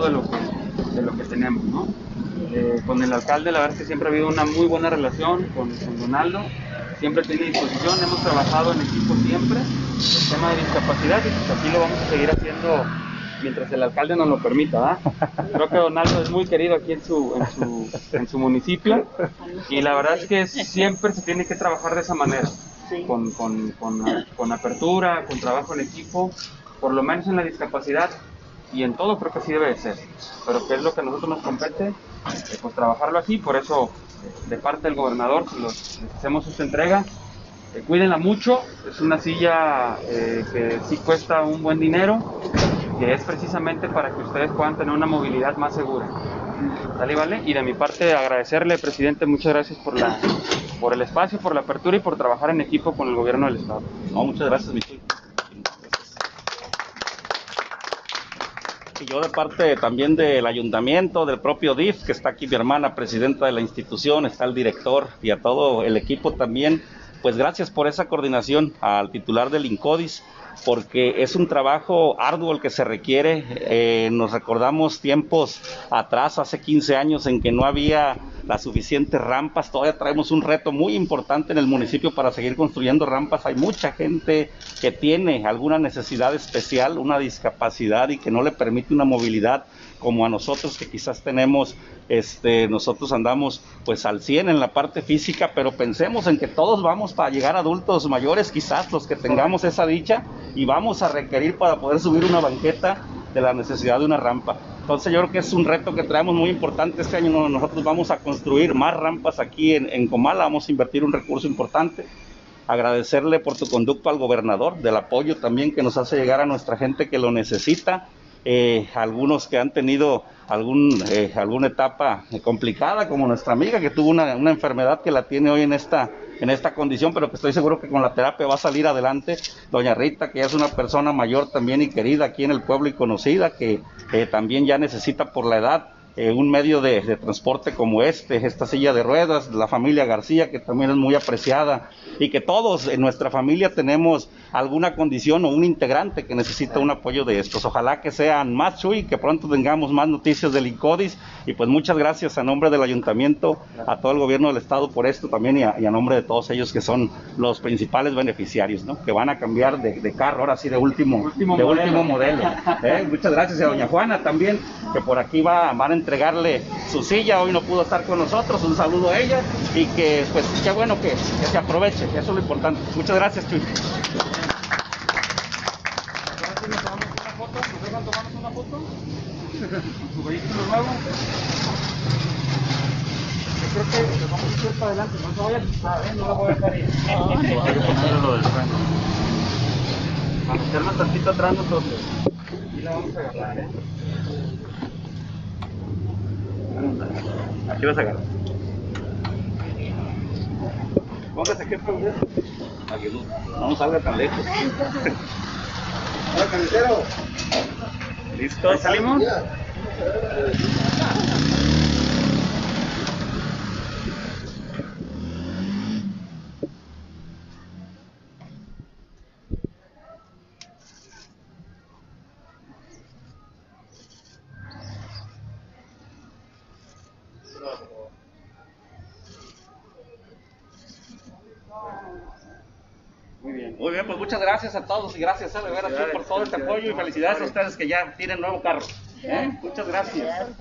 poquito de lo que tenemos, ¿no? Con el alcalde la verdad es que siempre ha habido una muy buena relación con Donaldo, siempre tiene disposición, hemos trabajado en equipo siempre, el tema de discapacidad, y pues aquí lo vamos a seguir haciendo mientras el alcalde nos lo permita, ¿verdad? Creo que Donaldo es muy querido aquí en su municipio, y la verdad es que siempre se tiene que trabajar de esa manera, con apertura, con trabajo en equipo, por lo menos en la discapacidad, y en todo creo que así debe de ser, pero que es lo que a nosotros nos compete, pues trabajarlo aquí. Por eso de parte del gobernador les hacemos esta entrega, cuídenla mucho, es una silla que sí cuesta un buen dinero, que es precisamente para que ustedes puedan tener una movilidad más segura. ¿Sale, vale? Y de mi parte agradecerle, presidente, muchas gracias por el espacio, por la apertura y por trabajar en equipo con el gobierno del estado. No, muchas gracias, Michelle. Y yo de parte también del ayuntamiento, del propio DIF, que está aquí mi hermana, presidenta de la institución, está el director y a todo el equipo también, pues gracias por esa coordinación al titular del INCODIS, porque es un trabajo arduo el que se requiere. Nos recordamos tiempos atrás, hace 15 años, en que no había las suficientes rampas. Todavía traemos un reto muy importante en el municipio para seguir construyendo rampas. Hay mucha gente que tiene alguna necesidad especial, una discapacidad, y que no le permite una movilidad como a nosotros, que quizás tenemos, nosotros andamos pues al 100 en la parte física, pero pensemos en que todos vamos para llegar adultos mayores, quizás los que tengamos esa dicha, y vamos a requerir para poder subir una banqueta de la necesidad de una rampa. Entonces yo creo que es un reto que traemos muy importante este año. Nosotros vamos a construir más rampas aquí en Comala, vamos a invertir un recurso importante. Agradecerle por tu conducta al gobernador, del apoyo también que nos hace llegar a nuestra gente que lo necesita. Algunos que han tenido alguna etapa complicada, como nuestra amiga que tuvo una enfermedad que la tiene hoy en esta condición, pero que estoy seguro que con la terapia va a salir adelante. Doña Rita, que ya es una persona mayor también y querida aquí en el pueblo y conocida, que también ya necesita por la edad un medio de transporte como esta silla de ruedas. La familia García, que también es muy apreciada, y que todos en nuestra familia tenemos alguna condición o un integrante que necesita un apoyo de estos. Ojalá que sean más, Chuy, que pronto tengamos más noticias del INCODIS, y pues muchas gracias a nombre del ayuntamiento, a todo el gobierno del estado por esto también, y a nombre de todos ellos que son los principales beneficiarios, ¿no? Que van a cambiar de carro, ahora sí de último modelo. Muchas gracias a doña Juana también, que por aquí van a entregarle su silla, hoy no pudo estar con nosotros, un saludo a ella, y que pues qué bueno que se aproveche, eso es lo importante. Muchas gracias, Chuy. Ahora sí nos tomamos una foto, nos dejan tomarnos una foto con su vehículo nuevo. Yo creo que nos vamos a ir para adelante, no se vaya a asustar, no la voy a dejar ir. Hay que ponerle lo del freno. Vamos a hacerlo tantito atrás nosotros. Y la vamos a agarrar, Aquí vas a agarrar. Póngase aquí para usted. Aquí no salga tan lejos. Hola, carnicero. ¿Listo? ¿Salimos? Muy bien, pues muchas gracias a todos, y gracias a de veras por todo este apoyo, y felicidades a ustedes que ya tienen nuevo carro. Muchas gracias.